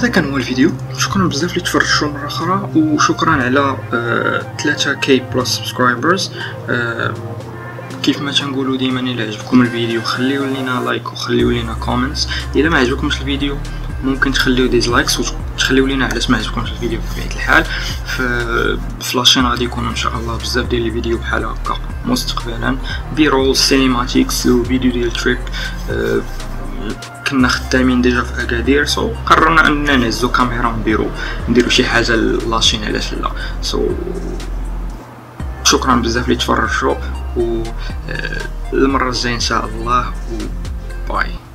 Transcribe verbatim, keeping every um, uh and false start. هذا كان هو الفيديو. شكرا بزاف اللي تفرجتوا مره اخرى، وشكرا على ثلاثة كي بلس سبسكرايبرز. كيف ما تنقولوا ديما، الى عجبكم الفيديو خليو لينا لايك وخليو لينا كومنتس. الى ما عجبكمش الفيديو ممكن تخليو ديزلايكس وتخليو لينا علاش ما عجبكمش الفيديو. بطبيعه الحال فلاشين غادي يكونوا ان شاء الله بزاف ديال الفيديو بحال هكا مستقبلا، بيرول سينيماتيكس وفيديو ديال تريب. أه كنا خدامين ديجا في اكادير، سو قررنا اننا نهزو كاميرا ونديرو نديرو شي حاجه لاشين، علاش لا. سو شكرا بزاف اللي تفرجتوا، و المره الجايه ان شاء الله، و باي.